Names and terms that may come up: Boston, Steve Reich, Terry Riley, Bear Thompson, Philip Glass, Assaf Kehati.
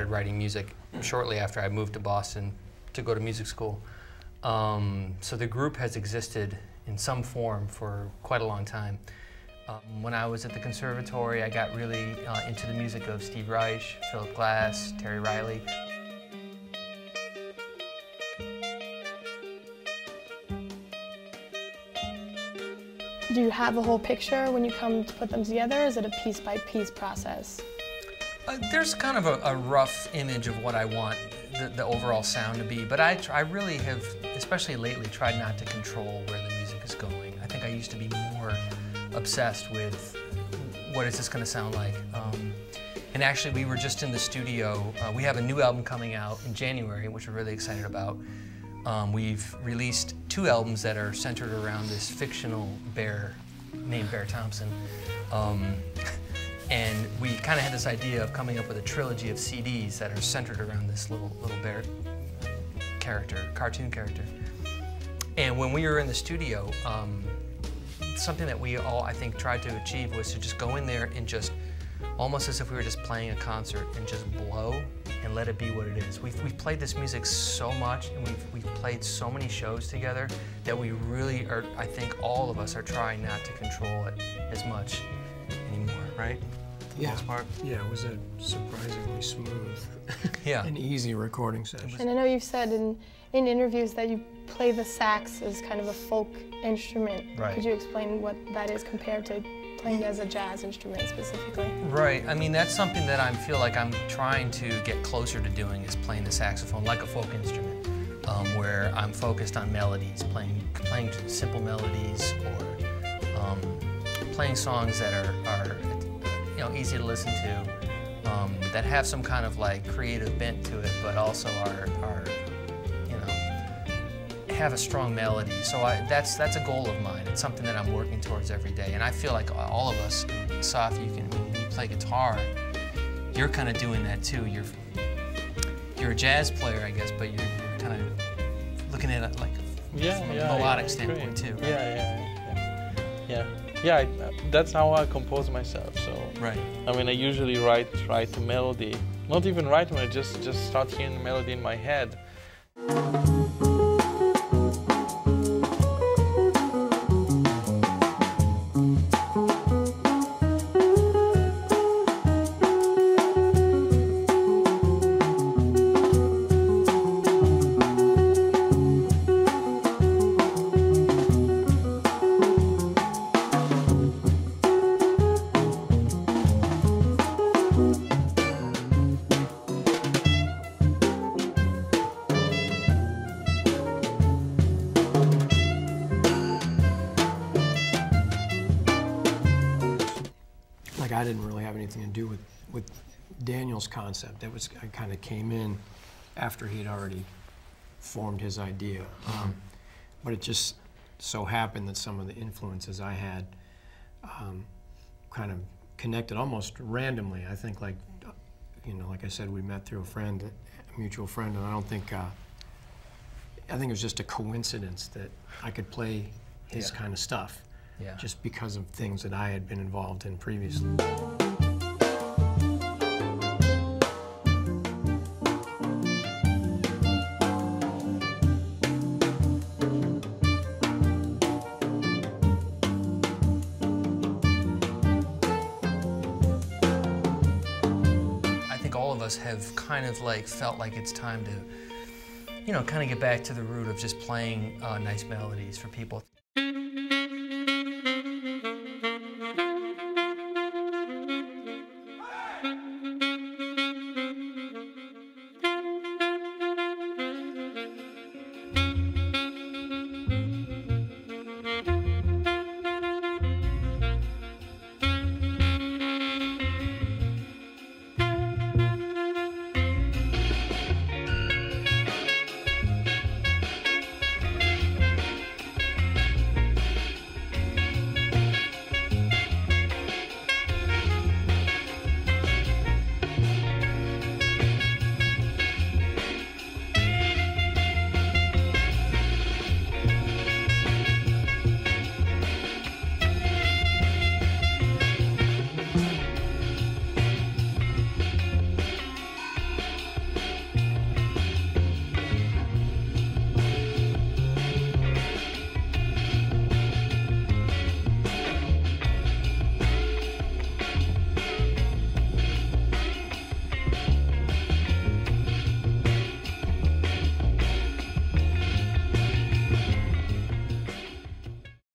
started writing music shortly after I moved to Boston to go to music school. So the group has existed in some form for quite a long time. When I was at the conservatory, I got really into the music of Steve Reich, Philip Glass, Terry Riley. Do you have a whole picture when you come to put them together? Is it a piece-by-piece process? There's kind of a rough image of what I want the overall sound to be, but I really have, especially lately, tried not to control where the music is going. I think I used to be more obsessed with what is this going to sound like. And actually, we were just in the studio. We have a new album coming out in January, which we're really excited about. We've released two albums that are centered around this fictional bear named Bear Thompson. And we kind of had this idea of coming up with a trilogy of CDs that are centered around this little bear character, cartoon character. And when we were in the studio, something that we all, I think, tried to achieve was to just go in there and just, almost as if we were just playing a concert, and just blow and let it be what it is. We've played this music so much, and we've played so many shows together that we really are, I think all of us are trying not to control it as much anymore, right? Yeah. Yeah, it was a surprisingly smooth and easy recording session. And I know you've said in interviews that you play the sax as kind of a folk instrument. Right. Could you explain what that is compared to playing as a jazz instrument specifically? Right. I mean, that's something that I feel like I'm trying to get closer to doing, is playing the saxophone like a folk instrument, where I'm focused on melodies, playing simple melodies, or playing songs that are easy to listen to, that have some kind of like creative bent to it, but also are have a strong melody. So that's a goal of mine. It's something that I'm working towards every day. And I feel like all of us, Saf, when you play guitar, you're kind of doing that too. You're a jazz player, I guess, but you're kind of looking at it like from a melodic standpoint too. Right? That's how I compose myself. So I mean, I usually write a melody. Not even write, I just start hearing the melody in my head. I didn't really have anything to do with Daniel's concept. That was, I kind of came in after he had already formed his idea. But it just so happened that some of the influences I had kind of connected almost randomly. I think, like, like I said, we met through a mutual friend, and I don't think, I think it was just a coincidence that I could play his kind of stuff. Yeah. Just because of things that I had been involved in previously. I think all of us have kind of like felt like it's time to, kind of get back to the root of just playing nice melodies for people.